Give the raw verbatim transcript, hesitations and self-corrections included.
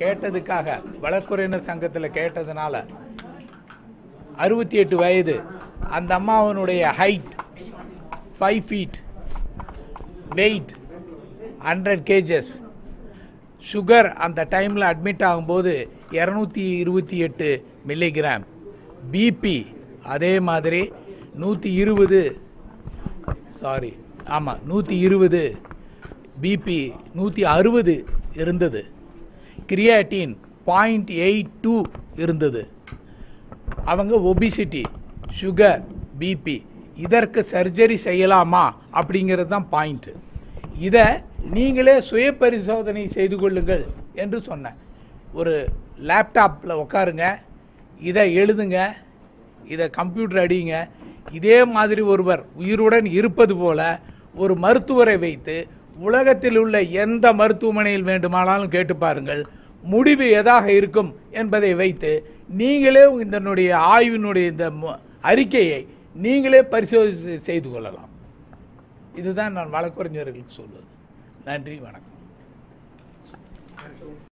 கேட்டதுக்காக வழக்குரையினர் சங்கத்தில் கேட்டதுனால அறுபத்தி எட்டு வயது அந்த அம்மாவனுடைய height five feet, weight hundred kgs, sugar அந்த டைமில் அட்மிட் ஆகும்போது இரநூத்தி இருபத்தி எட்டு மில்லிகிராம், பிபி அதே மாதிரி நூற்றி இருபது சாரி ஆமாம் நூற்றி இருபது பிபி நூற்றி அறுபது இருந்தது, கிரியாட்டின் பாயிண்ட் எயிட் டூ இருந்தது. அவங்க ஒபிசிட்டி, சுகர், பிபி இதற்கு சர்ஜரி செய்யலாமா அப்படிங்கிறது தான் பாயிண்ட்டு. இதை நீங்களே சுய பரிசோதனை செய்து கொள்ளுங்கள் என்று சொன்னேன். ஒரு லேப்டாப்பில் உட்காருங்க, இதை எழுதுங்க, இதை கம்ப்யூட்டர் அடியுங்க. இதே மாதிரி ஒருவர் உயிருடன் இருப்பது போல ஒரு மருத்துவரை வைத்து உலகத்தில் உள்ள எந்த மருத்துவமனையில் வேண்டுமானாலும் கேட்டு பாருங்கள், முடிவு எதாக இருக்கும் என்பதை வைத்து நீங்களே இதனுடைய ஆய்வினுடைய இந்த அறிக்கையை நீங்களே பரிசோதனை செய்து கொள்ளலாம். இதுதான் நான் வழக்கறிஞர்களுக்கு சொல்வது. நன்றி, வணக்கம்.